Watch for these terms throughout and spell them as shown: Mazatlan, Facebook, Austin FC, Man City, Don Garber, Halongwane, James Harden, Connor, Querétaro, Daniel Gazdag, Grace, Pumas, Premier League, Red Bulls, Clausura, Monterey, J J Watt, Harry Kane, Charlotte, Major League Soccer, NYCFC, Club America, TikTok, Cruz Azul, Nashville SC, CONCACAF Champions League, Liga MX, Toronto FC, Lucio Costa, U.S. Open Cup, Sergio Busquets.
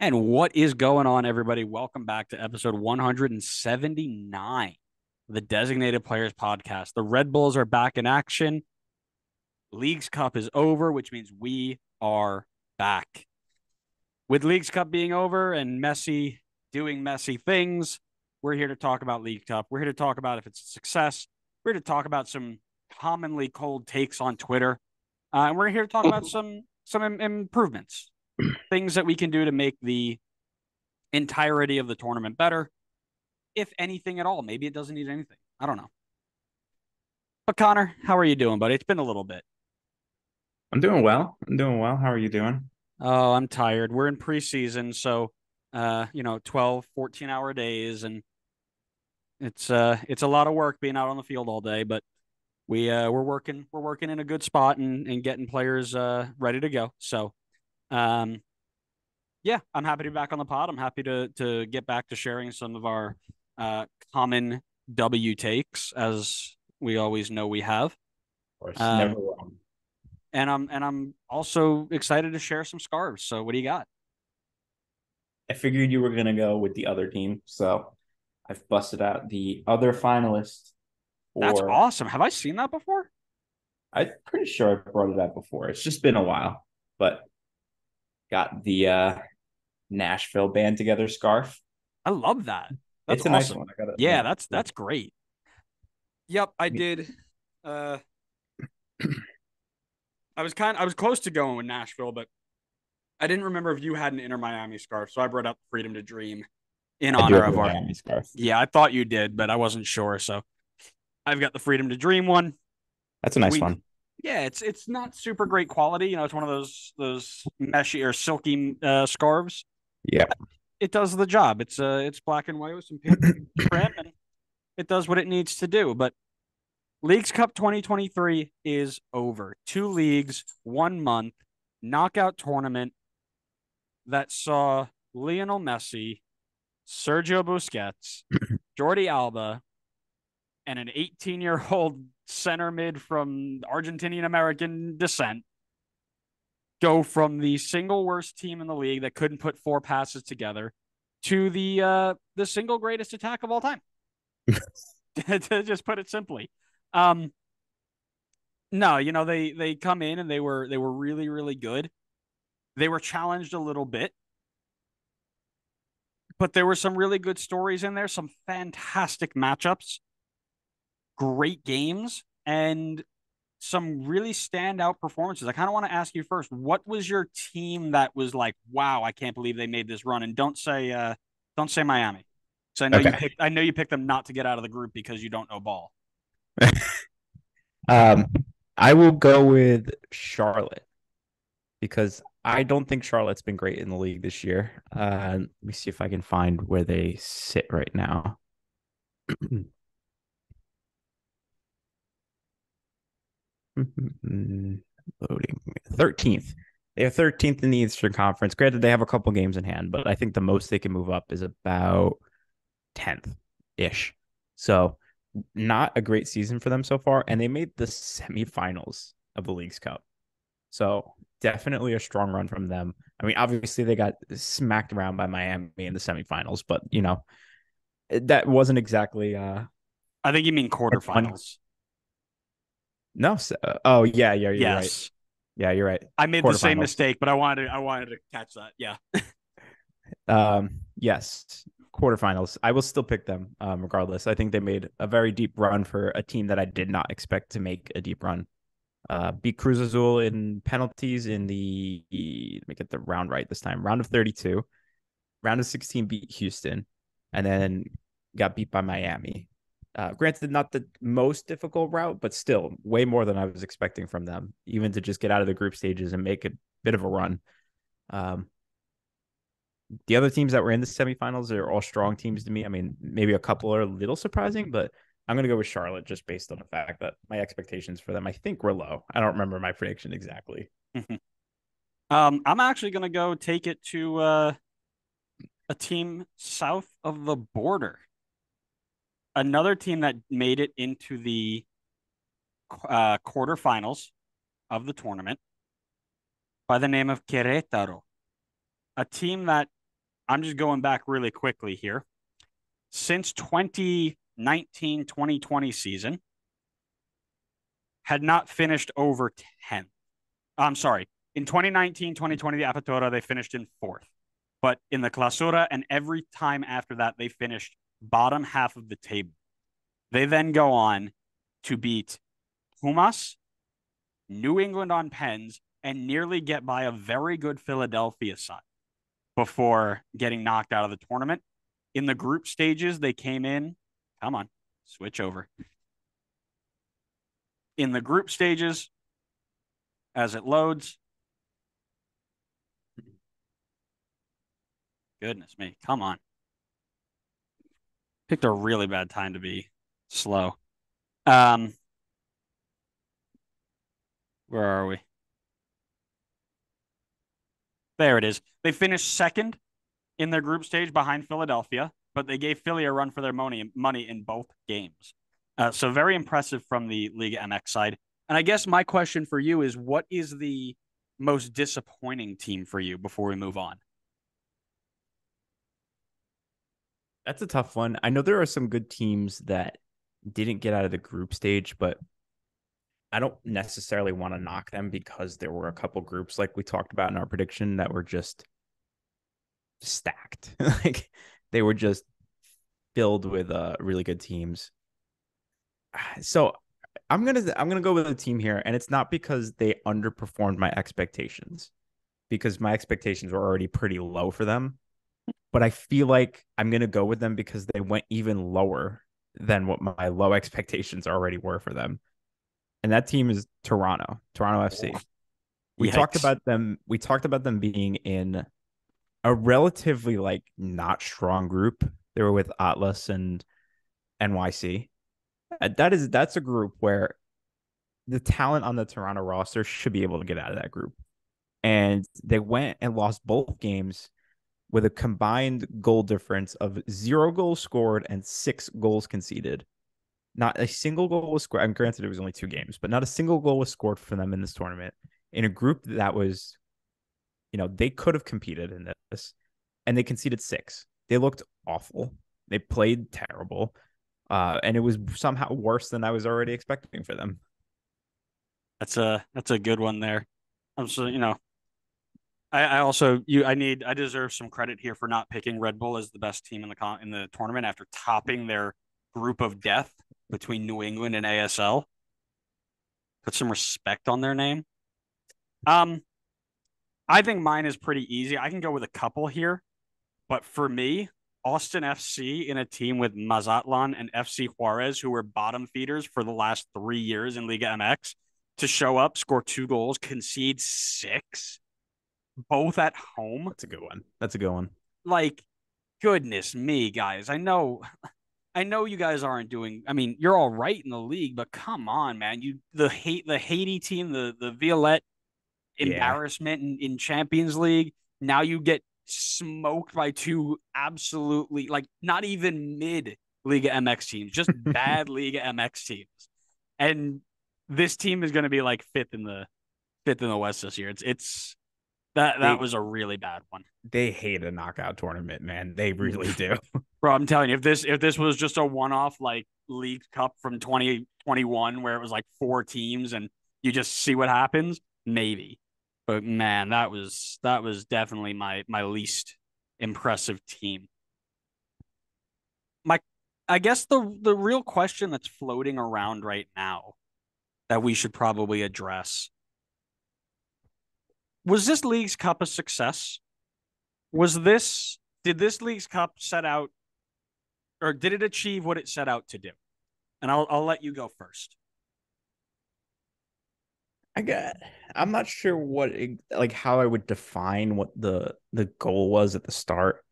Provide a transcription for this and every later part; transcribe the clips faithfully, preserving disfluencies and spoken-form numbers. And what is going on, everybody? Welcome back to episode one seventy-nine of the Designated Players Podcast. The Red Bulls are back in action. Leagues Cup is over, which means we are back. With Leagues Cup being over and Messi doing Messi things, we're here to talk about League Cup. We're here to talk about if it's a success. We're here to talk about some commonly cold takes on Twitter. Uh, and we're here to talk about some, some im- improvements, things that we can do to make the entirety of the tournament better, if anything at all. Maybe it doesn't need anything. I don't know. But Connor, how are you doing, buddy? It's been a little bit. I'm doing well. I'm doing well. How are you doing? Oh, I'm tired. We're in preseason, so, uh, you know, twelve, fourteen-hour days, and it's uh, it's a lot of work being out on the field all day, but we uh, we're working we're working in a good spot and and getting players uh ready to go. So, um, yeah, I'm happy to be back on the pod. I'm happy to to get back to sharing some of our uh common W takes, as we always know we have. Of course, um, never wrong. And I'm and I'm also excited to share some scarves. So what do you got? I figured you were gonna go with the other team, so I've busted out the other finalist. For... That's awesome. Have I seen that before? I'm pretty sure I brought it up before. It's just been a while, but got the uh, Nashville Band Together scarf. I love that. That's it's awesome. A nice one. I gotta... Yeah, that's that's great. Yep, I did. Uh... I was kind of, I was close to going with Nashville, but I didn't remember if you had an Inter Miami scarf, so I brought up Freedom to Dream in I honor of our Miami scarf. Yeah, I thought you did, but I wasn't sure, so I've got the Freedom to Dream one. That's a nice we, one. Yeah, it's it's not super great quality, you know. It's one of those those meshy or silky uh, scarves. Yeah, it does the job. It's uh, it's black and white with some pink trim, and it does what it needs to do, but. Leagues Cup twenty twenty-three is over. Two leagues, one month, knockout tournament that saw Lionel Messi, Sergio Busquets, Jordi Alba, and an eighteen-year-old center mid from Argentinian-American descent go from the single worst team in the league that couldn't put four passes together to the uh, the single greatest attack of all time. To just put it simply. Um, no, you know, they, they come in and they were, they were really, really good. They were challenged a little bit, but there were some really good stories in there. Some fantastic matchups, great games, and some really standout performances. I kind of want to ask you first, what was your team that was like, wow, I can't believe they made this run? And don't say, uh, don't say Miami. So I know okay. you picked, I know you picked them not to get out of the group because you don't know ball. um, I will go with Charlotte because I don't think Charlotte's been great in the league this year. Uh, let me see if I can find where they sit right now. Loading. thirteenth. They are thirteenth in the Eastern Conference. Granted, they have a couple games in hand, but I think the most they can move up is about tenth-ish. So... not a great season for them so far, and they made the semifinals of the Leagues Cup. So definitely a strong run from them. I mean, obviously they got smacked around by Miami in the semifinals, but you know, that wasn't exactly. Uh, I think you mean quarterfinals. No. So, oh yeah, yeah, you're yes. right. Yeah, you're right. I made the same mistake, but I wanted to, I wanted to catch that. Yeah. um. Yes. Quarterfinals. I will still pick them um, regardless. I think they made a very deep run for a team that I did not expect to make a deep run. Uh, beat Cruz Azul in penalties in the, let me get the round right this time, round of thirty-two. Round of sixteen beat Houston, and then got beat by Miami. Uh, granted, not the most difficult route, but still way more than I was expecting from them, even to just get out of the group stages and make a bit of a run. Um, The other teams that were in the semifinals are all strong teams to me. I mean, maybe a couple are a little surprising, but I'm going to go with Charlotte just based on the fact that my expectations for them, I think, were low. I don't remember my prediction exactly. um, I'm actually going to go take it to uh, a team south of the border. Another team that made it into the uh, quarterfinals of the tournament by the name of Querétaro. A team that I'm just going back really quickly here. Since twenty nineteen twenty twenty season, had not finished over ten. I'm sorry. In twenty nineteen twenty twenty, the Apertura, they finished in fourth. But in the Clausura and every time after that, they finished bottom half of the table. They then go on to beat Pumas, New England on pens, and nearly get by a very good Philadelphia side before getting knocked out of the tournament. In the group stages, they came in. Come on, switch over. In the group stages, as it loads. Goodness me, come on. Picked a really bad time to be slow. Um, where are we? There it is. They finished second in their group stage behind Philadelphia, but they gave Philly a run for their money, money in both games. Uh, so very impressive from the Liga M X side. And I guess my question for you is, what is the most disappointing team for you before we move on? That's a tough one. I know there are some good teams that didn't get out of the group stage, but I don't necessarily want to knock them because there were a couple groups like we talked about in our prediction that were just stacked. Like they were just filled with uh, really good teams. So I'm going to, I'm going to go with a team here, and it's not because they underperformed my expectations, because my expectations were already pretty low for them, but I feel like I'm going to go with them because they went even lower than what my low expectations already were for them. And that team is Toronto, Toronto F C. We Yikes. talked about them. We talked about them being in a relatively like not strong group. They were with Atlas and N Y C. That is, that's a group where the talent on the Toronto roster should be able to get out of that group. And they went and lost both games with a combined goal difference of zero goals scored and six goals conceded. Not a single goal was scored. And granted, it was only two games, but not a single goal was scored for them in this tournament in a group that was, you know, they could have competed in this, and they conceded six. They looked awful. They played terrible. Uh, and it was somehow worse than I was already expecting for them. That's a, that's a good one there. I'm so, you know, I, I also, you, I need, I deserve some credit here for not picking Red Bull as the best team in the con in the tournament after topping their group of death between New England and A S L. Put some respect on their name. Um, I think mine is pretty easy. I can go with a couple here, but for me, Austin F C in a team with Mazatlan and F C Juarez, who were bottom feeders for the last three years in Liga M X, to show up, score two goals, concede six, both at home. That's a good one. That's a good one. Like, goodness me, guys. I know... I know you guys aren't doing, I mean, you're all right in the league, but come on, man. You, the hate, the Haiti team, the, the Violette embarrassment yeah. in, in Champions League. Now you get smoked by two absolutely, like, not even mid Liga M X teams, just bad Liga M X teams. And this team is going to be like fifth in the fifth in the West this year. It's, it's, That that they, was a really bad one. They hate a knockout tournament, man. They really do. Bro, I'm telling you, if this if this was just a one-off like Leagues Cup from twenty twenty-one where it was like four teams and you just see what happens, maybe. But man, that was that was definitely my my least impressive team. My I guess the the real question that's floating around right now that we should probably address: was this Leagues Cup a success? Was this, did this Leagues Cup set out, or did it achieve what it set out to do? And I'll, I'll let you go first. I got, I'm not sure what, it, like how I would define what the, the goal was at the start,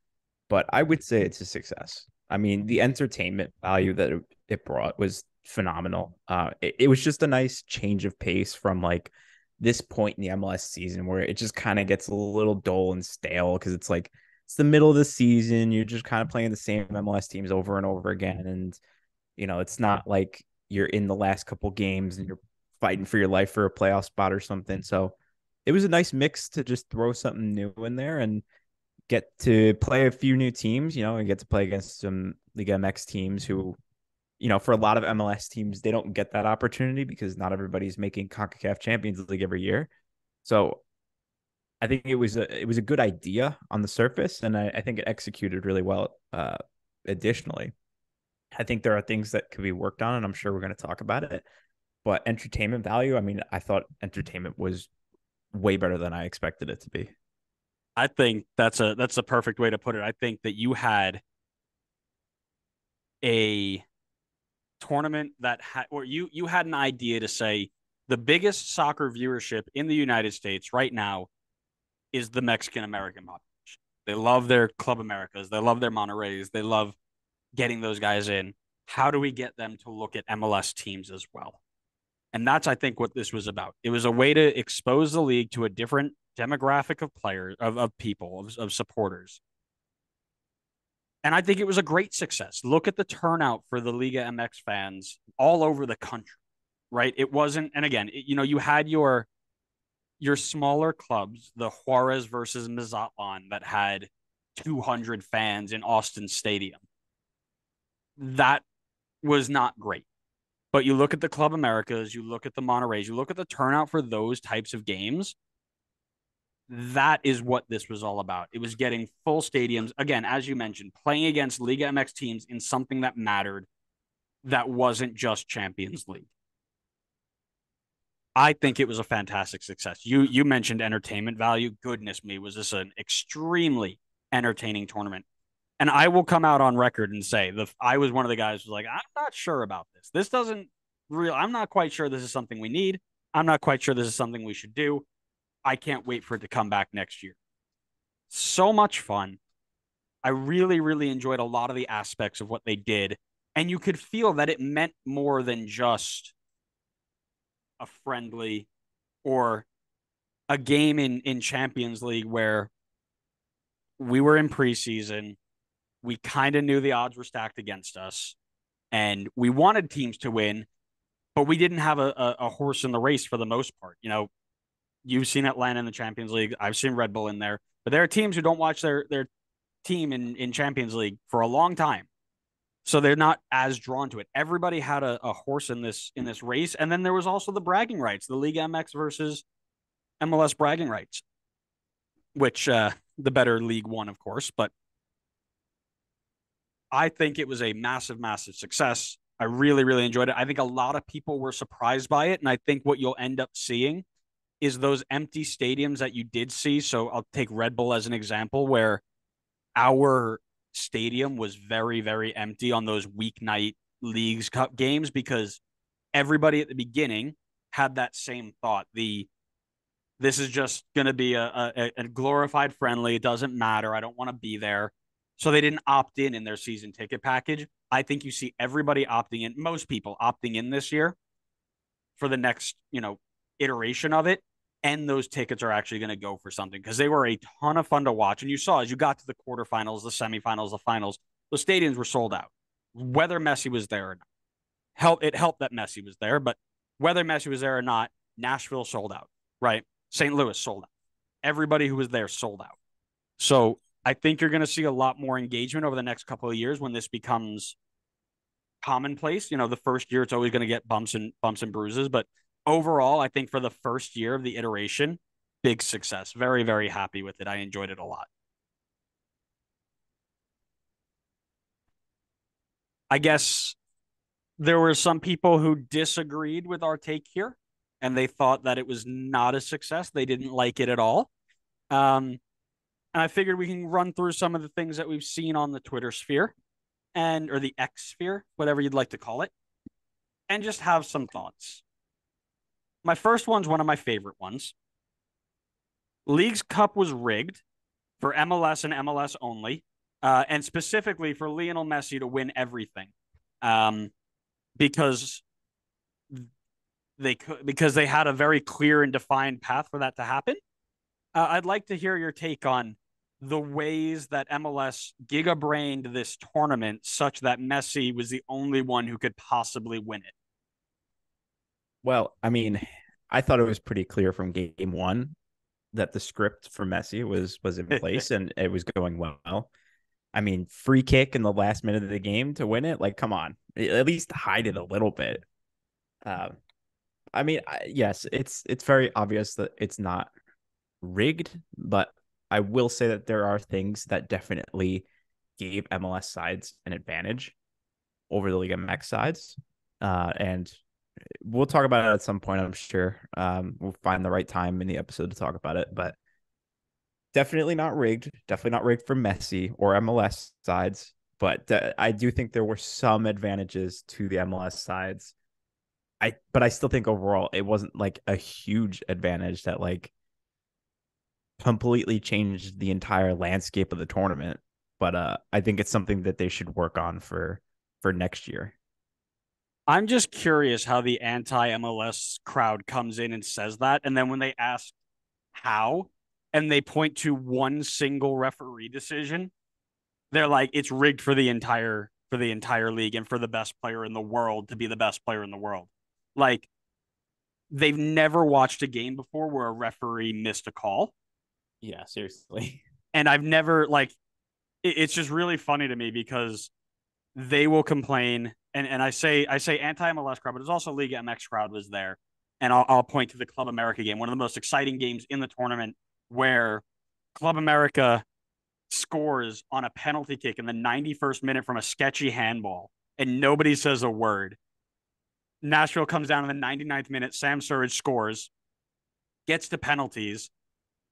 but I would say it's a success. I mean, the entertainment value that it brought was phenomenal. Uh, it, it was just a nice change of pace from like this point in the M L S season where it just kind of gets a little dull and stale because it's like it's the middle of the season. You're just kind of playing the same M L S teams over and over again. And, you know, it's not like you're in the last couple games and you're fighting for your life for a playoff spot or something. So it was a nice mix to just throw something new in there. And get to play a few new teams, you know, and get to play against some Liga M X teams who, you know, for a lot of M L S teams, they don't get that opportunity because not everybody's making CONCACAF Champions League every year. So I think it was a, it was a good idea on the surface, and I, I think it executed really well. Uh, additionally, I think there are things that could be worked on, and I'm sure we're going to talk about it. But entertainment value, I mean, I thought entertainment was way better than I expected it to be. I think that's a that's the perfect way to put it. I think that you had a tournament that had, or you you had an idea to say the biggest soccer viewership in the United States right now is the Mexican American population. They love their Club Americas, they love their Montereys, they love getting those guys in. How do we get them to look at M L S teams as well? And that's, I think, what this was about. It was a way to expose the league to a different demographic of players, of, of people, of, of supporters. And I think it was a great success. Look at the turnout for the Liga M X fans all over the country, right? It wasn't, and again, it, you know, you had your your smaller clubs, the Juarez versus Mazatlan, that had two hundred fans in Austin Stadium. That was not great. But you look at the Club Americas, you look at the Montereys, you look at the turnout for those types of games. That is what this was all about. It was getting full stadiums. Again, as you mentioned, playing against Liga M X teams in something that mattered, that wasn't just Champions League. I think it was a fantastic success. You you mentioned entertainment value. Goodness me, was this an extremely entertaining tournament. And I will come out on record and say the I was one of the guys who was like, I'm not sure about this. This doesn't real. I'm not quite sure this is something we need. I'm not quite sure this is something we should do. I can't wait for it to come back next year. So much fun. I really, really enjoyed a lot of the aspects of what they did. And you could feel that it meant more than just a friendly or a game in, in Champions League where we were in preseason. We kind of knew the odds were stacked against us, and we wanted teams to win, but we didn't have a, a, a horse in the race for the most part. You know, you've seen Atlanta in the Champions League. I've seen Red Bull in there, but there are teams who don't watch their, their team in, in Champions League for a long time. So they're not as drawn to it. Everybody had a, a horse in this, in this race. And then there was also the bragging rights, the Liga M X versus M L S bragging rights, which uh, the better league won, of course, but I think it was a massive, massive success. I really, really enjoyed it. I think a lot of people were surprised by it. And I think what you'll end up seeing is those empty stadiums that you did see. So I'll take Red Bull as an example, where our stadium was very, very empty on those weeknight Leagues Cup games because everybody at the beginning had that same thought. The this is just going to be a, a, a glorified friendly. It doesn't matter. I don't want to be there. So they didn't opt in in their season ticket package. I think you see everybody opting in, most people opting in this year for the next, you know, iteration of it. And those tickets are actually going to go for something because they were a ton of fun to watch. And you saw as you got to the quarterfinals, the semifinals, the finals, the stadiums were sold out. Whether Messi was there or not, help, it helped that Messi was there, but whether Messi was there or not, Nashville sold out, right? Saint Louis sold out. Everybody who was there sold out. So I think you're going to see a lot more engagement over the next couple of years when this becomes commonplace. You know, the first year it's always going to get bumps and bumps and bruises, but overall, I think for the first year of the iteration, big success. Very, very happy with it. I enjoyed it a lot. I guess there were some people who disagreed with our take here, and they thought that it was not a success. They didn't like it at all. Um, And I figured we can run through some of the things that we've seen on the Twitter sphere and or the X sphere, whatever you'd like to call it, and just have some thoughts. My first one's one of my favorite ones. Leagues Cup was rigged for M L S and M L S only, uh, and specifically for Lionel Messi to win everything um, because they could, because they had a very clear and defined path for that to happen. Uh, I'd like to hear your take on the ways that M L S giga-brained this tournament such that Messi was the only one who could possibly win it. Well, I mean, I thought it was pretty clear from game one that the script for Messi was was in place and it was going well. I mean, free kick in the last minute of the game to win it. Like, come on, at least hide it a little bit. Uh, I mean, I, yes, it's it's very obvious that it's not rigged, but I will say that there are things that definitely gave M L S sides an advantage over the Liga M X sides. Uh, and we'll talk about it at some point, I'm sure. Um, we'll find the right time in the episode to talk about it, but definitely not rigged. Definitely not rigged for Messi or M L S sides, but uh, I do think there were some advantages to the M L S sides. I, but I still think overall it wasn't like a huge advantage that like completely changed the entire landscape of the tournament. But uh, I think it's something that they should work on for for next year. I'm just curious how the anti-M L S crowd comes in and says that. And then when they ask how, and they point to one single referee decision, they're like, it's rigged for the entire for the entire league and for the best player in the world to be the best player in the world. Like, they've never watched a game before where a referee missed a call. Yeah, seriously. And I've never, like, it, it's just really funny to me because they will complain. And and I say I say anti-M L S crowd, but it's also Liga M X crowd was there. And I'll, I'll point to the Club America game, one of the most exciting games in the tournament, where Club America scores on a penalty kick in the ninety-first minute from a sketchy handball, and nobody says a word. Nashville comes down in the ninety-ninth minute. Sam Surridge scores, gets to penalties.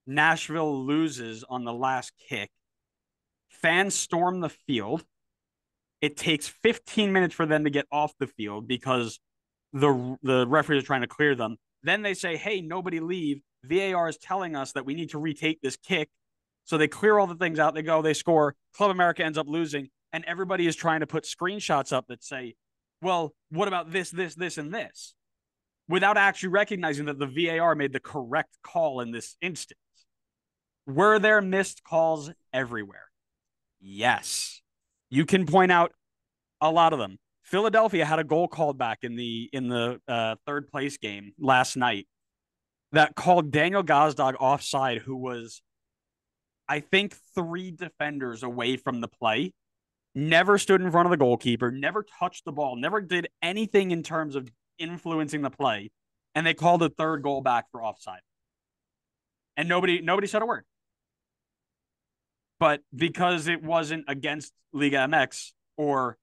Nashville loses on the last kick. Fans storm the field. It takes fifteen minutes for them to get off the field because the the referees are trying to clear them. Then they say, hey, nobody leave. V A R is telling us that we need to retake this kick. So they clear all the things out. They go, they score. Club America ends up losing. And everybody is trying to put screenshots up that say, well, what about this, this, this, and this? Without actually recognizing that the V A R made the correct call in this instance. Were there missed calls everywhere? Yes. You can point out a lot of them. Philadelphia had a goal called back in the in the uh, third place game last night that called Daniel Gazdag offside, who was, I think, three defenders away from the play, never stood in front of the goalkeeper, never touched the ball, never did anything in terms of influencing the play, and they called a third goal back for offside. And nobody nobody said a word. But because it wasn't against Liga M X, or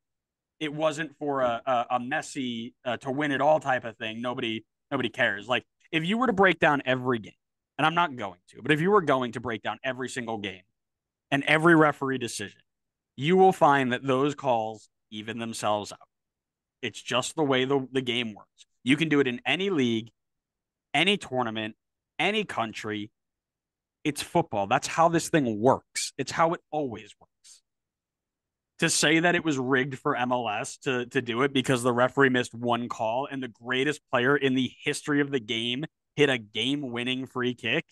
it wasn't for a, a, a Messi uh, to win it all type of thing, nobody nobody cares. Like, if you were to break down every game, and I'm not going to, but if you were going to break down every single game and every referee decision, you will find that those calls even themselves out. It's just the way the, the game works. You can do it in any league, any tournament, any country. It's football. That's how this thing works. It's how it always works. To say that it was rigged for M L S to, to do it because the referee missed one call and the greatest player in the history of the game hit a game-winning free kick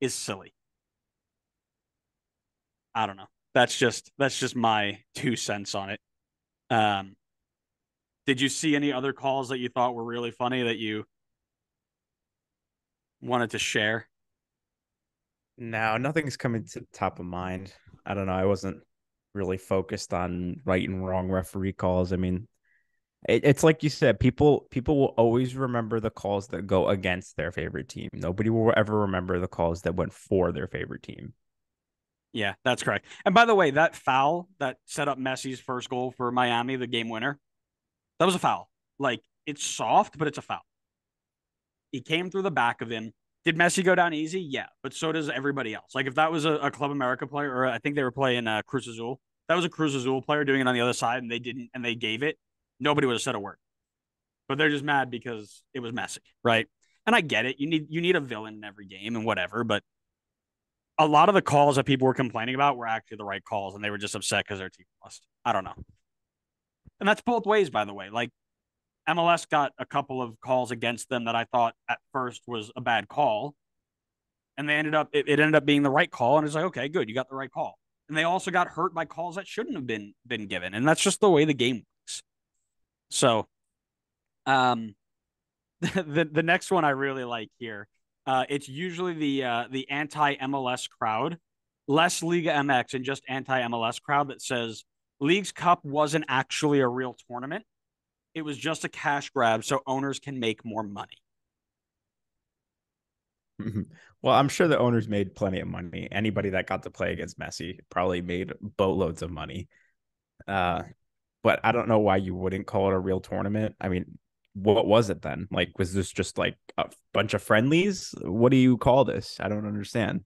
is silly. I don't know. That's just that's just my two cents on it. Um, did you see any other calls that you thought were really funny that you wanted to share? No, nothing's coming to the top of mind. I don't know. I wasn't really focused on right and wrong referee calls. I mean, it, it's like you said, people people will always remember the calls that go against their favorite team. Nobody will ever remember the calls that went for their favorite team. Yeah, that's correct. And by the way, that foul that set up Messi's first goal for Miami, the game winner, that was a foul. Like, it's soft, but it's a foul. He came through the back of him. Did Messi go down easy? Yeah, but so does everybody else. Like, if that was a, a Club America player, or I think they were playing uh, Cruz Azul, that was a Cruz Azul player doing it on the other side, and they didn't, and they gave it, nobody would have said a word. But they're just mad because it was Messi, right? And I get it. You need you need a villain in every game and whatever, but a lot of the calls that people were complaining about were actually the right calls, and they were just upset because their team lost. I don't know. And that's both ways, by the way. Like, M L S got a couple of calls against them that I thought at first was a bad call, and they ended up it, it ended up being the right call, and it's like, okay, good, you got the right call. And they also got hurt by calls that shouldn't have been been given, and that's just the way the game works. So, um, the the next one I really like here Uh, it's usually the uh, the anti-M L S crowd, less Liga M X and just anti-M L S crowd that says Leagues Cup wasn't actually a real tournament. It was just a cash grab so owners can make more money. Well, I'm sure the owners made plenty of money. Anybody that got to play against Messi probably made boatloads of money. Uh, but I don't know why you wouldn't call it a real tournament. I mean, what was it then? Like, was this just like a bunch of friendlies? What do you call this? I don't understand.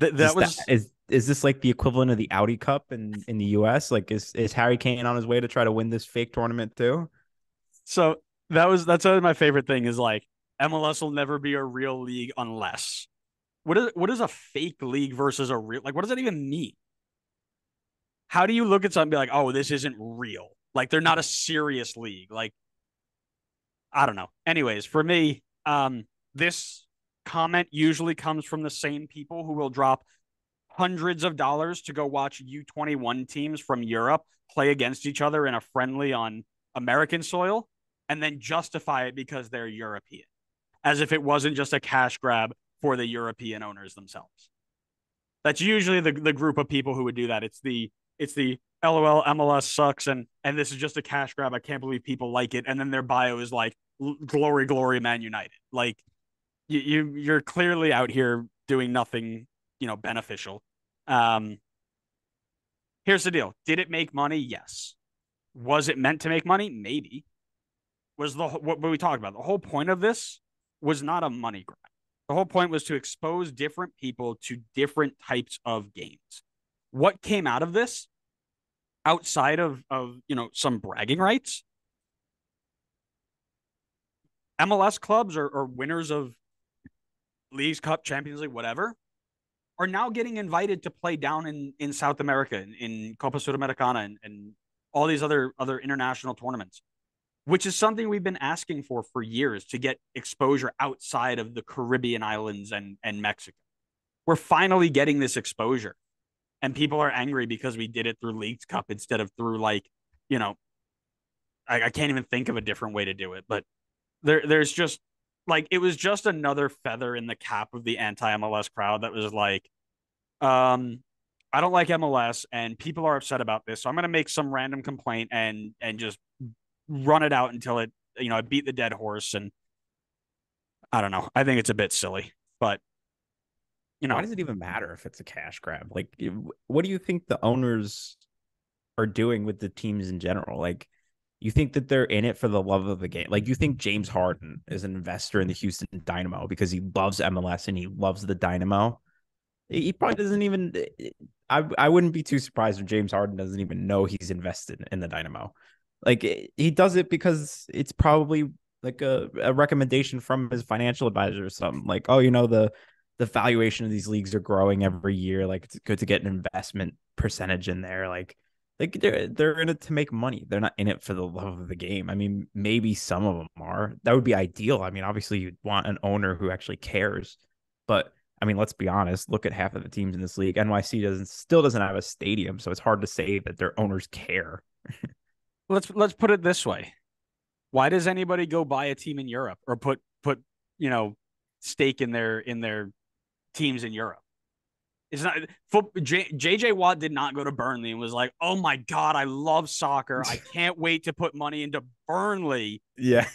Th- that is was that, is is this like the equivalent of the Audi Cup in, in the U S? Like, is is Harry Kane on his way to try to win this fake tournament too? So that was that's my favorite thing is like M L S will never be a real league unless. What is what is a fake league versus a real? Like, what does that even mean? How do you look at something and be like, oh, this isn't real? Like, they're not a serious league. Like, I don't know. Anyways, for me, um, this comment usually comes from the same people who will drop hundreds of dollars to go watch U twenty-one teams from Europe play against each other in a friendly on American soil and then justify it because they're European, as if it wasn't just a cash grab for the European owners themselves. That's usually the, the group of people who would do that. It's the it's the LOL M L S sucks and and this is just a cash grab. I can't believe people like it. And then their bio is like glory, glory, Man United. Like you, you you're clearly out here doing nothing, you know, beneficial. Um, here's the deal: did it make money? Yes. Was it meant to make money? Maybe. Was the what we talked about? The whole point of this was not a money grab. The whole point was to expose different people to different types of games. What came out of this, outside of, of you know, some bragging rights? M L S clubs or, or winners of Leagues Cup, Champions League, whatever, are now getting invited to play down in, in South America, in, in Copa Sudamericana, and, and all these other other international tournaments, which is something we've been asking for for years, to get exposure outside of the Caribbean islands and, and Mexico. We're finally getting this exposure, and people are angry because we did it through Leagues Cup instead of through, like, you know, I, I can't even think of a different way to do it, but there, there's just, like, it was just another feather in the cap of the anti-M L S crowd that was like, um, I don't like M L S, and people are upset about this, so I'm going to make some random complaint and and just run it out until it, you know, I beat the dead horse. And I don't know. I think it's a bit silly, but, you know, why does it even matter if it's a cash grab? Like, what do you think the owners are doing with the teams in general? Like, you think that they're in it for the love of the game? Like, you think James Harden is an investor in the Houston Dynamo because he loves M L S and he loves the Dynamo? He probably doesn't even, I, I wouldn't be too surprised if James Harden doesn't even know he's invested in the Dynamo. Like, he does it because it's probably like a, a recommendation from his financial advisor or something. Like, oh, you know, the the valuation of these leagues are growing every year. Like, it's good to get an investment percentage in there. Like, like they're, they're in it to make money. They're not in it for the love of the game. I mean, maybe some of them are. That would be ideal. I mean, obviously, you'd want an owner who actually cares. But, I mean, let's be honest. Look at half of the teams in this league. N Y C doesn't still doesn't have a stadium, so it's hard to say that their owners care. Let's let's put it this way. Why does anybody go buy a team in Europe or put put, you know, stake in their in their teams in Europe? It's not J J Watt did not go to Burnley and was like, "Oh my God, I love soccer. I can't wait to put money into Burnley." Yeah.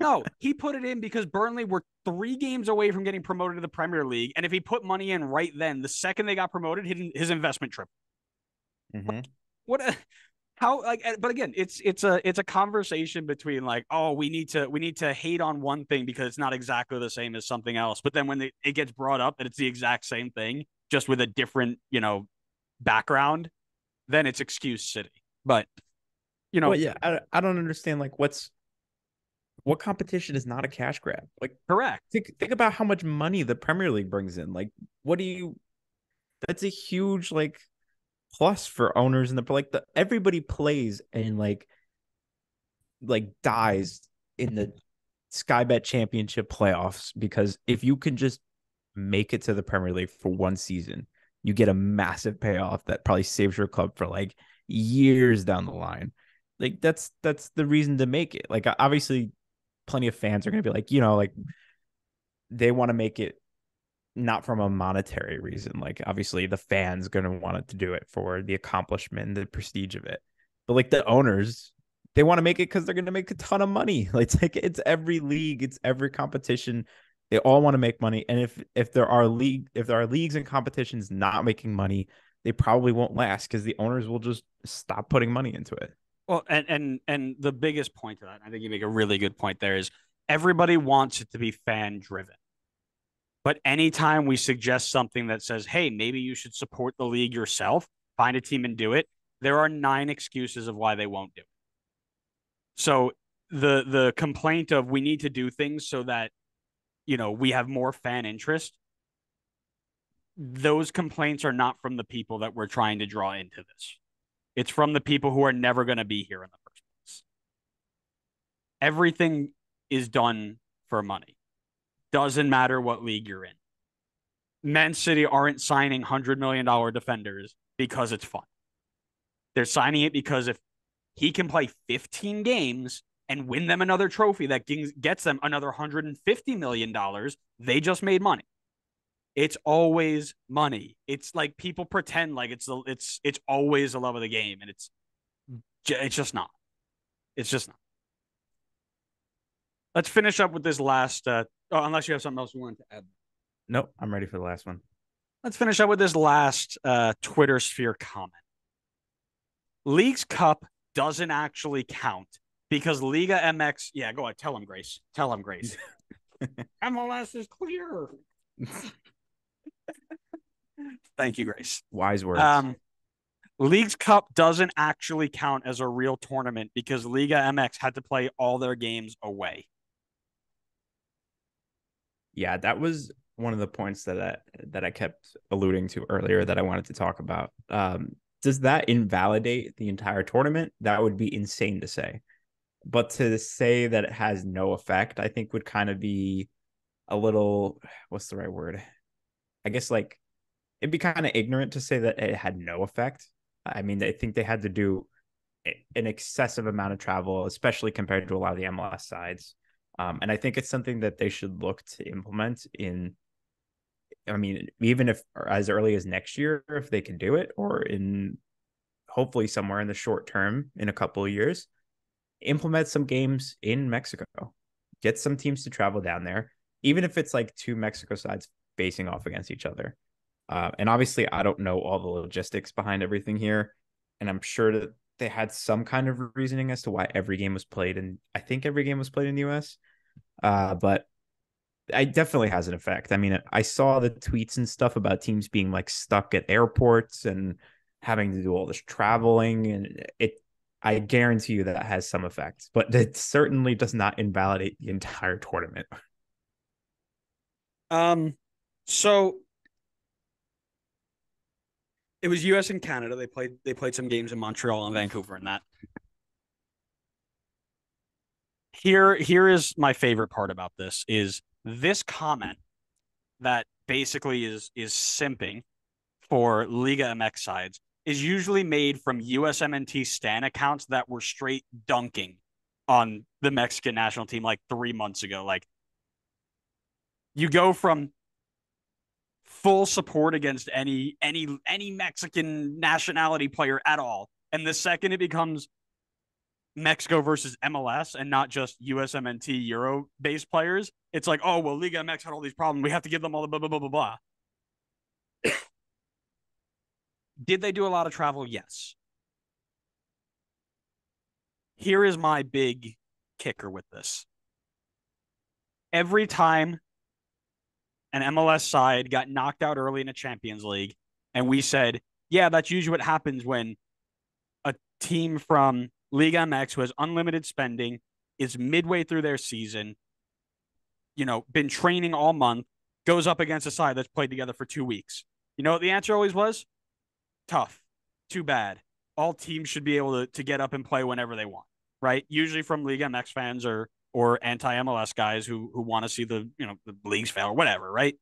No, he put it in because Burnley were three games away from getting promoted to the Premier League, and if he put money in right then, the second they got promoted, his, his investment tripled. Mm-hmm. What a How like, but again, it's it's a it's a conversation between like, oh, we need to we need to hate on one thing because it's not exactly the same as something else. But then when they, it gets brought up that it's the exact same thing, just with a different, you know, background, then it's excuse city. But, you know, well, yeah, I, I don't understand, like, what's what competition is not a cash grab? Like, correct. Think think about how much money the Premier League brings in. Like, what do you? That's a huge, like, plus for owners and the like the everybody plays and like like dies in the Sky Bet Championship playoffs, because if you can just make it to the Premier League for one season, you get a massive payoff that probably saves your club for like years down the line. Like, that's that's the reason to make it. Like, obviously plenty of fans are going to be like, you know, like they want to make it not from a monetary reason. Like, obviously the fans going to want it to do it for the accomplishment, the prestige of it. But like the owners, they want to make it because they're going to make a ton of money. Like, it's like, it's every league, it's every competition. They all want to make money. And if, if there are league, if there are leagues and competitions not making money, they probably won't last because the owners will just stop putting money into it. Well, and, and, and the biggest point to that, I think you make a really good point there, is everybody wants it to be fan driven. But anytime we suggest something that says, hey, maybe you should support the league yourself, find a team and do it, there are nine excuses of why they won't do it. So the the complaint of we need to do things so that, you know, we have more fan interest, those complaints are not from the people that we're trying to draw into this. It's from the people who are never going to be here in the first place. Everything is done for money. Doesn't matter what league you're in. Man City aren't signing one hundred million dollars defenders because it's fun. They're signing it because if he can play fifteen games and win them another trophy that gets them another one hundred fifty million dollars, they just made money. It's always money. It's like people pretend like it's the, it's it's always the love of the game, and it's it's just not. It's just not. Let's finish up with this last. Uh, oh, unless you have something else you wanted to add. Nope, I'm ready for the last one. Let's finish up with this last uh, Twitter sphere comment. Leagues Cup doesn't actually count because Liga M X. Yeah, go ahead. Tell him, Grace. Tell him, Grace. M L S is clear. Thank you, Grace. Wise words. Um, Leagues Cup doesn't actually count as a real tournament because Liga M X had to play all their games away. Yeah, that was one of the points that I, that I kept alluding to earlier that I wanted to talk about. Um, does that invalidate the entire tournament? That would be insane to say. But to say that it has no effect, I think would kind of be a little, what's the right word? I guess like it'd be kind of ignorant to say that it had no effect. I mean, I think they had to do an excessive amount of travel, especially compared to a lot of the M L S sides. Um, and I think it's something that they should look to implement in, I mean, even if as early as next year, if they can do it, or in hopefully somewhere in the short term, in a couple of years, implement some games in Mexico, get some teams to travel down there, even if it's like two Mexico sides facing off against each other. Uh, and obviously, I don't know all the logistics behind everything here. And I'm sure that they had some kind of reasoning as to why every game was played. And I think every game was played in the U S. Uh, but it definitely has an effect. I mean, I saw the tweets and stuff about teams being like stuck at airports and having to do all this traveling. And it, I guarantee you that has some effect. But it certainly does not invalidate the entire tournament. Um, so... It was U S and Canada. They played they played some games in Montreal and Vancouver and that. Here, here is my favorite part about this is this comment that basically is is simping for Liga M X sides is usually made from U S M N T stan accounts that were straight dunking on the Mexican national team like three months ago. Like, you go from full support against any any any Mexican nationality player at all, and the second it becomes Mexico versus M L S and not just U S M N T Euro based players, it's like, oh well, Liga M X had all these problems, we have to give them all the blah blah blah blah blah. Did they do a lot of travel? Yes. Here is my big kicker with this. Every time an M L S side got knocked out early in a Champions League, and we said, yeah, that's usually what happens when a team from Liga M X who has unlimited spending is midway through their season, you know, been training all month, goes up against a side that's played together for two weeks. You know what the answer always was? Tough. Too bad. All teams should be able to, to get up and play whenever they want, right? Usually from Liga M X fans or or anti-M L S guys who who want to see the, you know, the leagues fail or whatever, right?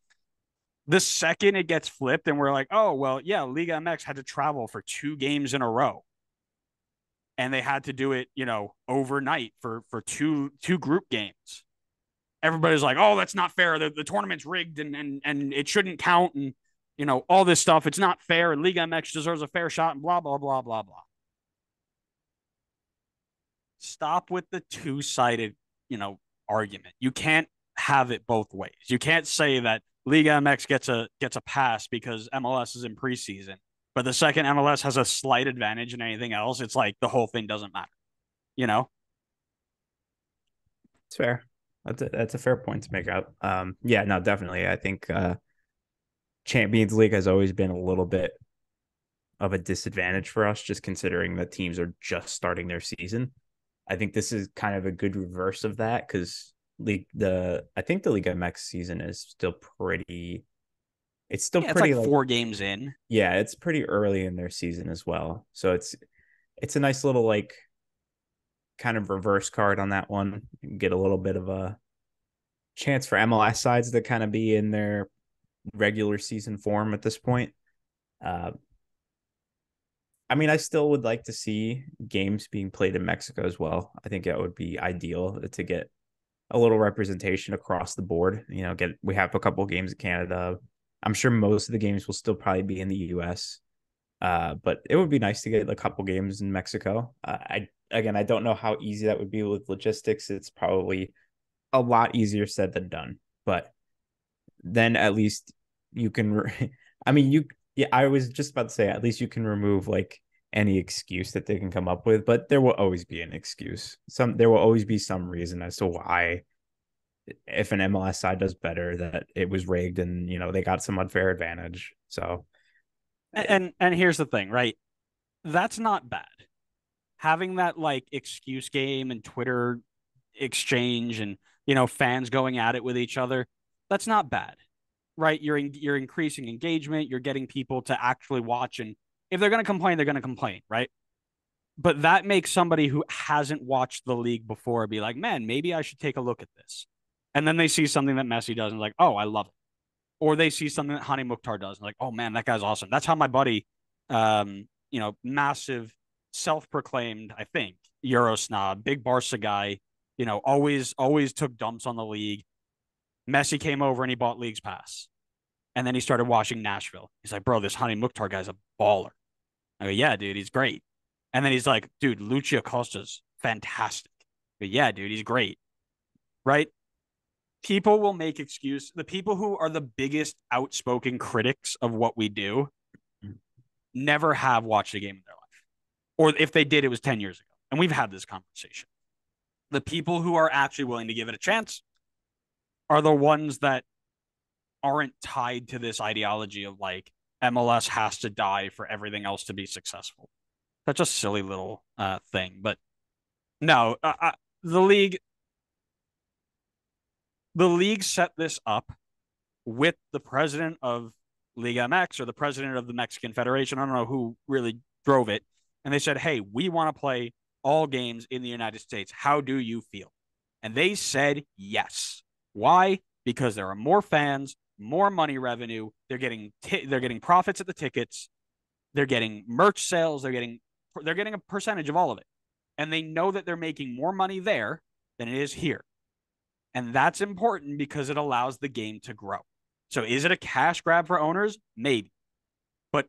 The second it gets flipped and we're like, oh, well, yeah, Liga M X had to travel for two games in a row. And they had to do it, you know, overnight for for two two group games. everybody's like, oh, that's not fair. The, the tournament's rigged and, and, and it shouldn't count. And, you know, all this stuff. It's not fair. Liga M X deserves a fair shot and blah, blah, blah, blah, blah. Stop with the two-sided, you know, argument. You can't have it both ways. You can't say that Liga M X gets a gets a pass because M L S is in preseason, but the second M L S has a slight advantage in anything else, it's like the whole thing doesn't matter. You know? It's fair. That's a, that's a fair point to make up. Um, yeah, no, definitely. I think uh, Champions League has always been a little bit of a disadvantage for us, just considering that teams are just starting their season. I think this is kind of a good reverse of that because league the I think the Liga M X season is still pretty. It's still yeah, pretty it's like, like four games in. Yeah, it's pretty early in their season as well, so it's it's a nice little like kind of reverse card on that one. You can get a little bit of a chance for M L S sides to kind of be in their regular season form at this point. Uh, I mean, I still would like to see games being played in Mexico as well. I think that would be ideal to get a little representation across the board. You know, get we have a couple of games in Canada. I'm sure most of the games will still probably be in the U S. Uh, but it would be nice to get a couple games in Mexico. Uh, I again, I don't know how easy that would be with logistics. It's probably a lot easier said than done. But then at least you can. Re- I mean, you. Yeah, I was just about to say, at least you can remove like any excuse that they can come up with, but there will always be an excuse. Some there will always be some reason as to why, if an M L S side does better, that it was rigged and, you know, they got some unfair advantage. So, and and, and here's the thing, right? That's not bad. Having that like excuse game and Twitter exchange and, you know, fans going at it with each other, that's not bad. Right? You're in, you're increasing engagement. You're getting people to actually watch. And if they're going to complain, they're going to complain. Right. But that makes somebody who hasn't watched the league before be like, man, maybe I should take a look at this. And then they see something that Messi does and like, oh, I love it. Or they see something that Hani Mukhtar does and like, oh man, that guy's awesome. That's how my buddy, um, you know, massive self-proclaimed, I think, Euro snob, big Barca guy, you know, always, always took dumps on the league. Messi came over and he bought Leagues Pass. And then he started watching Nashville. He's like, bro, this Hani Mukhtar guy's a baller. I go, yeah, dude, he's great. And then he's like, dude, Lucio Costa's fantastic. I go, yeah, dude, he's great. Right? People will make excuse. The people who are the biggest outspoken critics of what we do never have watched a game in their life. Or if they did, it was ten years ago. And we've had this conversation. The people who are actually willing to give it a chance are the ones that aren't tied to this ideology of like M L S has to die for everything else to be successful. That's a silly little uh, thing, but no, uh, I, the league, the league set this up with the president of Liga M X or the president of the Mexican Federation. I don't know who really drove it. And they said, hey, we want to play all games in the United States. How do you feel? And they said, yes. Why? Because there are more fans, more money revenue. They're getting t- they're getting profits at the tickets. They're getting merch sales. They're getting they're getting a percentage of all of it, and they know that they're making more money there than it is here, and that's important because it allows the game to grow. So, is it a cash grab for owners? Maybe, but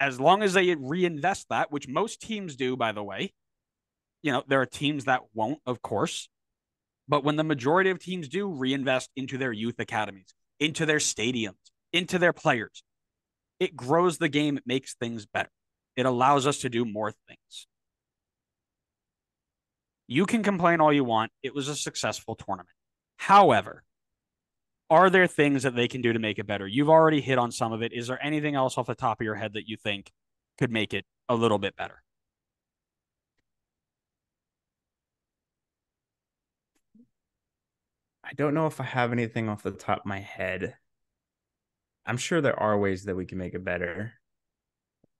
as long as they reinvest that, which most teams do, by the way, you know there are teams that won't, of course. But when the majority of teams do reinvest into their youth academies, into their stadiums, into their players, it grows the game. It makes things better. It allows us to do more things. You can complain all you want. It was a successful tournament. However, are there things that they can do to make it better? You've already hit on some of it. Is there anything else off the top of your head that you think could make it a little bit better? I don't know if I have anything off the top of my head. I'm sure there are ways that we can make it better,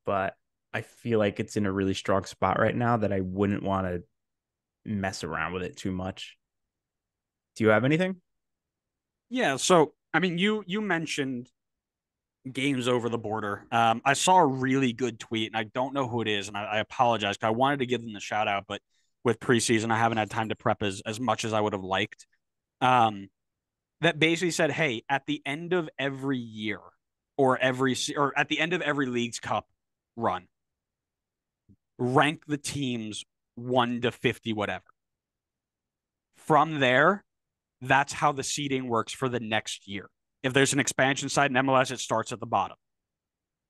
but I feel like it's in a really strong spot right now that I wouldn't want to mess around with it too much. Do you have anything? Yeah. So, I mean, you, you mentioned games over the border. Um, I saw a really good tweet and I don't know who it is. And I, I apologize. I wanted to give them the shout out, but with preseason, I haven't had time to prep as, as much as I would have liked. Um, that basically said, hey, at the end of every year or every or at the end of every Leagues Cup run, rank the teams one to fifty, whatever. From there, that's how the seeding works for the next year. If there's an expansion side in M L S, it starts at the bottom.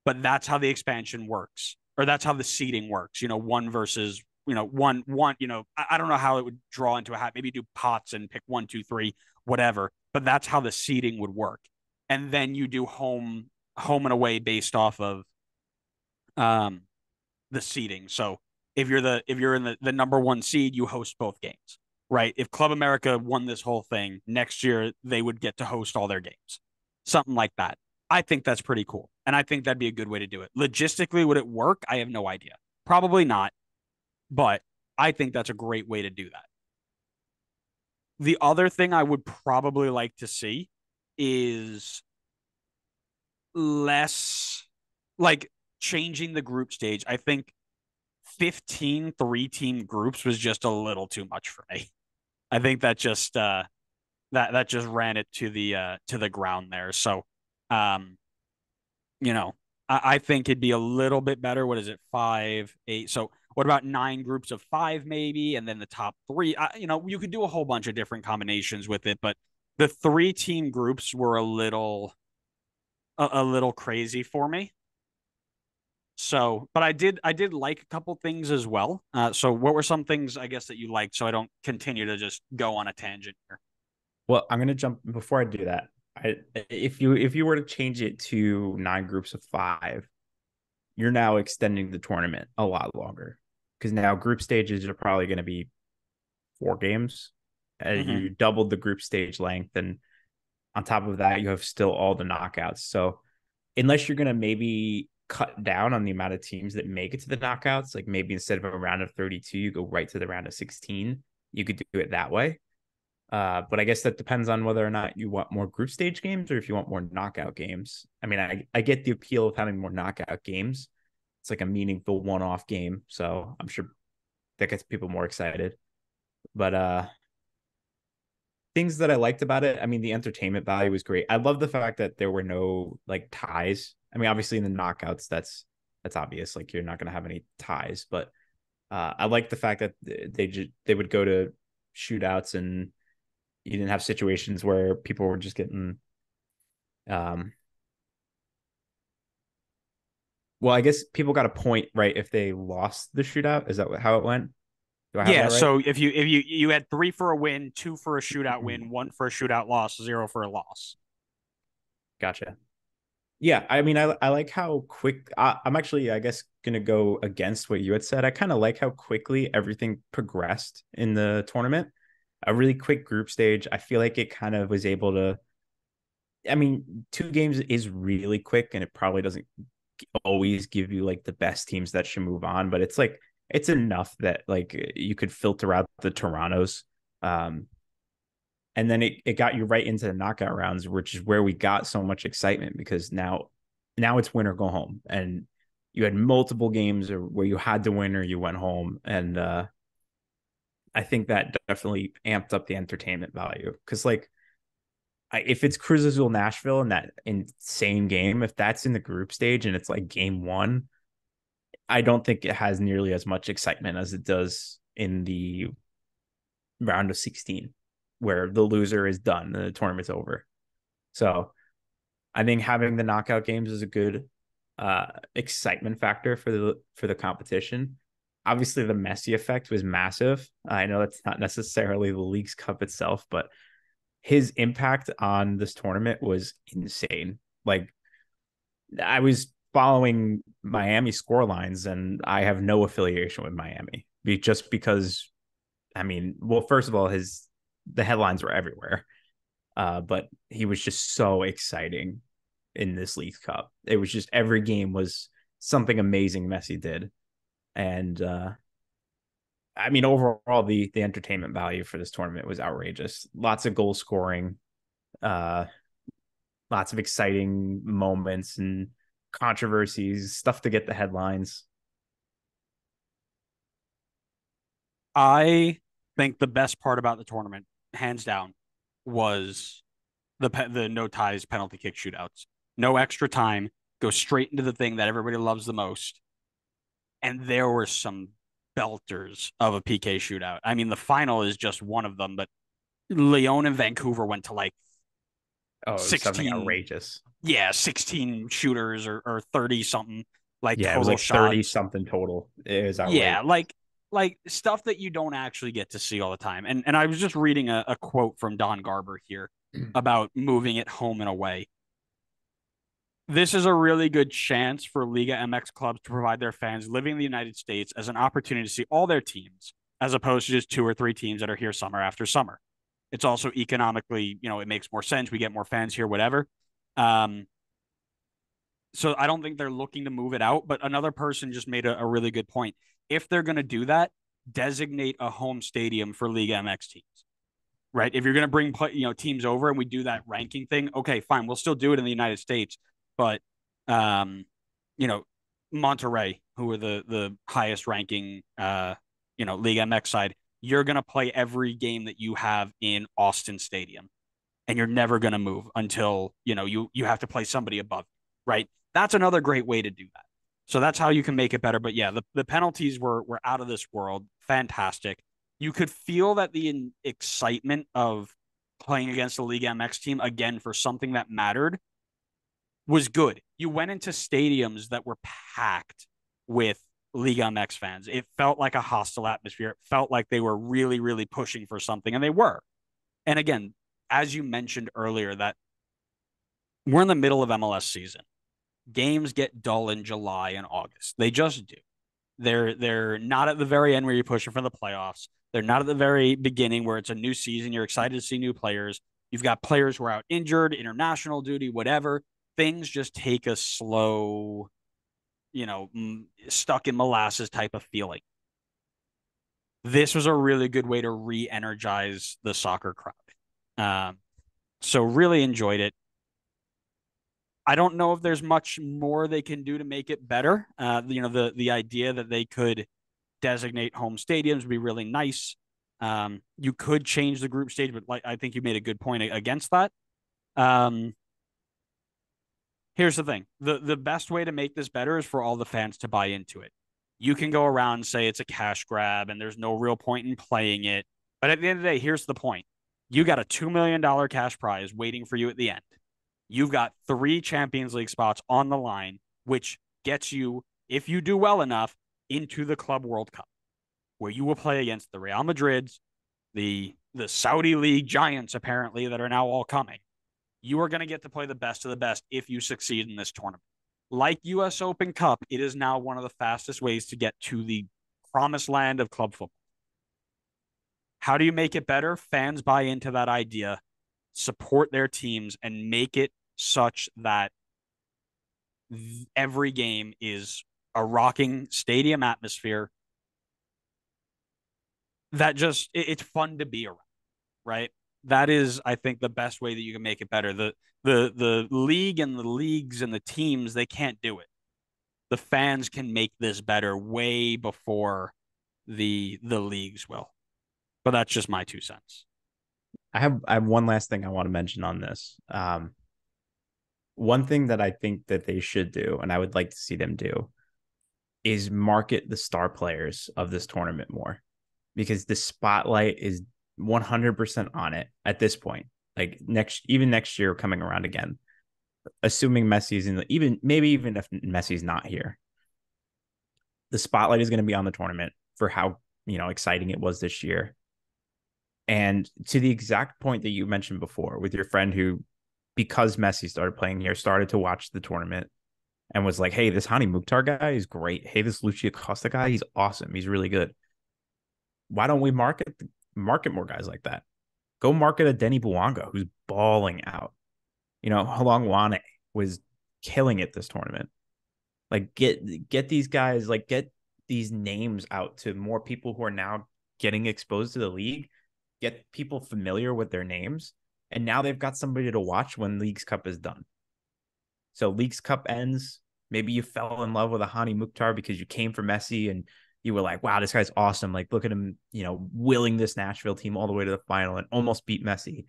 But that's how the expansion works, or that's how the seeding works. You know, one versus, you know, one, one, you know, I, I don't know how it would draw into a hat. Maybe do pots and pick one, two, three, whatever. But that's how the seeding would work. And then you do home, home and away based off of um, the seeding. So if you're the, if you're in the, the number one seed, you host both games. Right? If Club America won this whole thing, next year they would get to host all their games. Something like that. I think that's pretty cool. And I think that'd be a good way to do it. Logistically, would it work? I have no idea. Probably not. But I think that's a great way to do that. The other thing I would probably like to see is less, like, changing the group stage. I think fifteen three-team groups was just a little too much for me. I think that just uh, that that just ran it to the uh, to the ground there. So, um, you know, I, I think it'd be a little bit better. What is it, five, eight? So, what about nine groups of five, maybe, and then the top three? I, you know, you could do a whole bunch of different combinations with it, but the three-team groups were a little a, a little crazy for me. So, but I did, I did like a couple things as well. Uh, so what were some things, I guess, that you liked, so I don't continue to just go on a tangent here? Well, I'm going to jump before I do that. I, if you, if you were to change it to nine groups of five, you're now extending the tournament a lot longer, because now group stages are probably going to be four games. Uh, mm-hmm. You doubled the group stage length. And on top of that, you have still all the knockouts. So unless you're going to maybe cut down on the amount of teams that make it to the knockouts, like maybe instead of a round of thirty-two, you go right to the round of sixteen. You could do it that way. Uh, but I guess that depends on whether or not you want more group stage games or if you want more knockout games. I mean, I, I get the appeal of having more knockout games. It's like a meaningful one-off game. So I'm sure that gets people more excited. But uh, things that I liked about it, I mean, the entertainment value was great. I love the fact that there were no like ties. I mean, obviously in the knockouts, that's that's obvious. Like, you're not going to have any ties, but uh, I like the fact that they ju- they would go to shootouts, and you didn't have situations where people were just getting. Um, well, I guess people got a point, right, if they lost the shootout. Is that how it went? Do I have yeah. That right? So if you if you you had three for a win, two for a shootout win, one for a shootout loss, zero for a loss. Gotcha. Yeah, I mean, I I like how quick I, I'm actually, I guess, going to go against what you had said. I kind of like how quickly everything progressed in the tournament. A really quick group stage. I feel like it kind of was able to, I mean, two games is really quick, and it probably doesn't always give you like the best teams that should move on, but it's like, it's enough that like you could filter out the Torontos. Um And then it, it got you right into the knockout rounds, which is where we got so much excitement, because now now it's win or go home. And you had multiple games where you had to win or you went home. And uh, I think that definitely amped up the entertainment value, because like I, if it's Cruz Azul Nashville and that insane game, if that's in the group stage and it's like game one, I don't think it has nearly as much excitement as it does in the round of sixteen. Where the loser is done, the tournament's over. So I think having the knockout games is a good uh, excitement factor for the for the competition. Obviously, the Messi effect was massive. I know that's not necessarily the Leagues Cup itself, but his impact on this tournament was insane. Like, I was following Miami scorelines, and I have no affiliation with Miami, just because, I mean, well, first of all, his the headlines were everywhere, uh, but he was just so exciting in this Leagues Cup. It was just every game was something amazing Messi did. And uh, I mean, overall, the the entertainment value for this tournament was outrageous. Lots of goal scoring, uh, lots of exciting moments and controversies, stuff to get the headlines. I think the best part about the tournament, hands down, was the pe- the no ties penalty kick shootouts. No extra time. Go straight into the thing that everybody loves the most. And there were some belters of a P K shootout. I mean, the final is just one of them, but Leon and Vancouver went to like oh, sixteen, something outrageous. Yeah, sixteen shooters or, or thirty something. Like yeah, it was like thirty shots. Something total. It was outrageous. Yeah, like like stuff that you don't actually get to see all the time. And and I was just reading a, a quote from Don Garber here about moving it home in a way. This is a really good chance for Liga M X clubs to provide their fans living in the United States as an opportunity to see all their teams, as opposed to just two or three teams that are here summer after summer. It's also economically, you know, it makes more sense. We get more fans here, whatever. Um, so I don't think they're looking to move it out, but another person just made a, a really good point. If they're going to do that, designate a home stadium for Liga M X teams, right? If you're going to bring, you know, teams over and we do that ranking thing, okay, fine. We'll still do it in the United States, but, um, you know, Monterey, who are the, the highest ranking, uh, you know, Liga M X side, you're going to play every game that you have in Austin Stadium, and you're never going to move until, you know, you, you have to play somebody above, right? That's another great way to do that. So that's how you can make it better. But yeah, the, the penalties were, were out of this world. Fantastic. You could feel that the in- excitement of playing against the Liga M X team again for something that mattered was good. You went into stadiums that were packed with Liga M X fans. It felt like a hostile atmosphere. It felt like they were really, really pushing for something, and they were. And again, as you mentioned earlier, that we're in the middle of M L S season. Games get dull in July and August. They just do. They're they're not at the very end where you're pushing for the playoffs. They're not at the very beginning where it's a new season. You're excited to see new players. You've got players who are out injured, international duty, whatever. Things just take a slow, you know, stuck in molasses type of feeling. This was a really good way to re-energize the soccer crowd. Um, so really enjoyed it. I don't know if there's much more they can do to make it better. Uh, you know, the, the idea that they could designate home stadiums would be really nice. Um, you could change the group stage, but like, I think you made a good point against that. Um, Here's the thing. The the best way to make this better is for all the fans to buy into it. You can go around and say it's a cash grab and there's no real point in playing it. But at the end of the day, here's the point. You got a two million dollars cash prize waiting for you at the end. You've got three Champions League spots on the line, which gets you, if you do well enough, into the Club World Cup, where you will play against the Real Madrids, the the Saudi League giants, apparently, that are now all coming. You are going to get to play the best of the best if you succeed in this tournament. Like U S Open Cup, it is now one of the fastest ways to get to the promised land of club football. How do you make it better? Fans buy into that idea, support their teams, and make it such that every game is a rocking stadium atmosphere that just, it's fun to be around, right? That is, I think, the best way that you can make it better. The the the league and the leagues and the teams, they can't do it. The fans can make this better way before the the leagues will. But that's just my two cents. I have I have one last thing I want to mention on this. Um, one thing that I think that they should do, and I would like to see them do, is market the star players of this tournament more, because the spotlight is one hundred percent on it at this point. Like next, even next year coming around again, assuming Messi's in the, even maybe even if Messi's not here, the spotlight is going to be on the tournament for how, you know, exciting it was this year. And to the exact point that you mentioned before with your friend who, because Messi started playing here, started to watch the tournament and was like, hey, this Hani Mukhtar guy is great. Hey, this Lucio Costa guy, he's awesome. He's really good. Why don't we market the market more guys like that? Go market a Denny Bouanga who's balling out. You know, Halongwane was killing it this tournament. Like get get these guys, like get these names out to more people who are now getting exposed to the league. Get people familiar with their names, and now they've got somebody to watch when Leagues Cup is done. So Leagues Cup ends. Maybe you fell in love with a Hani Mukhtar because you came for Messi and you were like, wow, this guy's awesome. Like, look at him, you know, willing this Nashville team all the way to the final and almost beat Messi.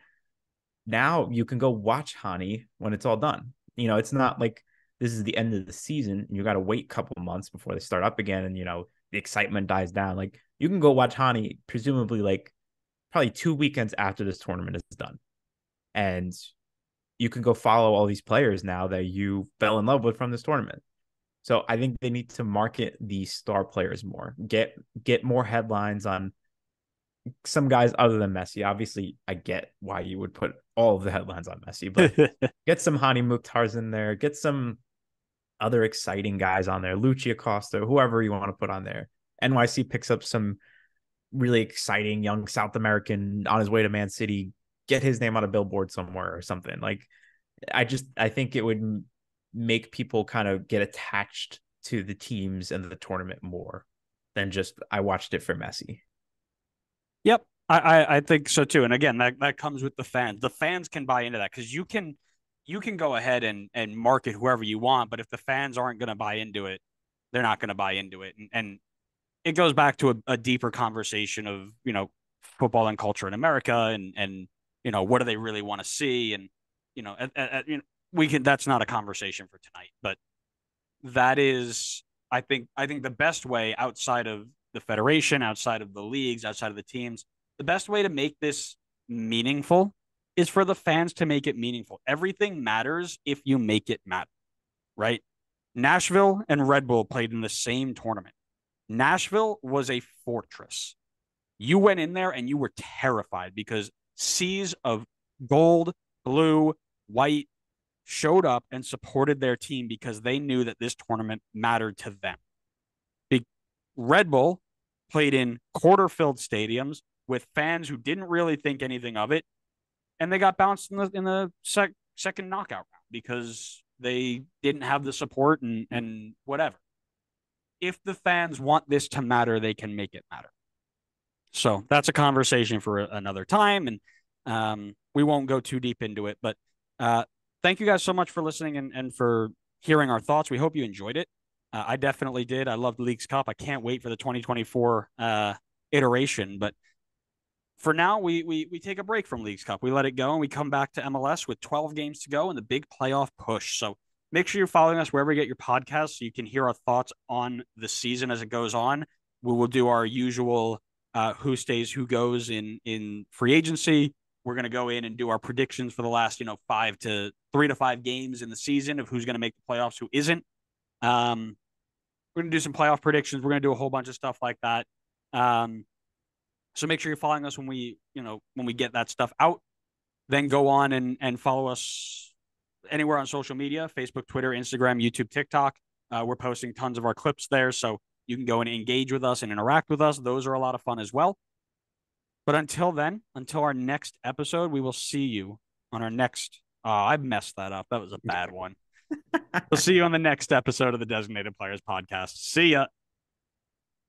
now you can go watch Hani when it's all done. You know, it's not like this is the end of the season and you got to wait a couple of months before they start up again. And, you know, the excitement dies down. Like, you can go watch Hani presumably like probably two weekends after this tournament is done. And you can go follow all these players now that you fell in love with from this tournament. So I think they need to market the star players more, get, get more headlines on some guys other than Messi. Obviously, I get why you would put all of the headlines on Messi, but get some Hani Mukhtars in there, get some other exciting guys on there, Lucia Costa, whoever you want to put on there. N Y C picks up some really exciting young South American on his way to Man City, get his name on a billboard somewhere or something. Like, I just, I think it would make people kind of get attached to the teams and the tournament more than just, I watched it for Messi. Yep, I, I think so too. And again, that, that comes with the fans. The fans can buy into that because you can you can go ahead and, and market whoever you want, but if the fans aren't going to buy into it, they're not going to buy into it. And, and it goes back to a, a deeper conversation of, you know, football and culture in America and, and you know, what do they really want to see? And, you know, at, at, you know, we can, that's not a conversation for tonight, but that is, I think, I think the best way outside of the federation, outside of the leagues, outside of the teams, the best way to make this meaningful is for the fans to make it meaningful. Everything matters if you make it matter, right? Nashville and Red Bull played in the same tournament. Nashville was a fortress. You went in there and you were terrified because seas of gold, blue, white showed up and supported their team because they knew that this tournament mattered to them. Red Bull played in quarter-filled stadiums with fans who didn't really think anything of it, and they got bounced in the in the sec, second knockout round because they didn't have the support and, and whatever. If the fans want this to matter, they can make it matter. So that's a conversation for another time, and um, we won't go too deep into it. But uh, thank you guys so much for listening and, and for hearing our thoughts. We hope you enjoyed it. Uh, I definitely did. I loved Leagues Cup. I can't wait for the twenty twenty-four uh, iteration. But for now, we, we we take a break from Leagues Cup. We let it go, and we come back to M L S with twelve games to go and the big playoff push. So make sure you're following us wherever you get your podcasts so you can hear our thoughts on the season as it goes on. We will do our usual uh, who stays, who goes in, in free agency. We're going to go in and do our predictions for the last, you know, five to three to five games in the season of who's going to make the playoffs, who isn't. Um, we're going to do some playoff predictions. We're going to do a whole bunch of stuff like that. Um, so make sure you're following us when we, you know, when we get that stuff out, then go on and, and follow us anywhere on social media, Facebook, Twitter, Instagram, YouTube, TikTok. Uh, we're posting tons of our clips there. So you can go and engage with us and interact with us. Those are a lot of fun as well. But until then, until our next episode, we will see you on our next, uh, I messed that up. That was a bad one. We'll see you on the next episode of the Designated Players Podcast. See ya.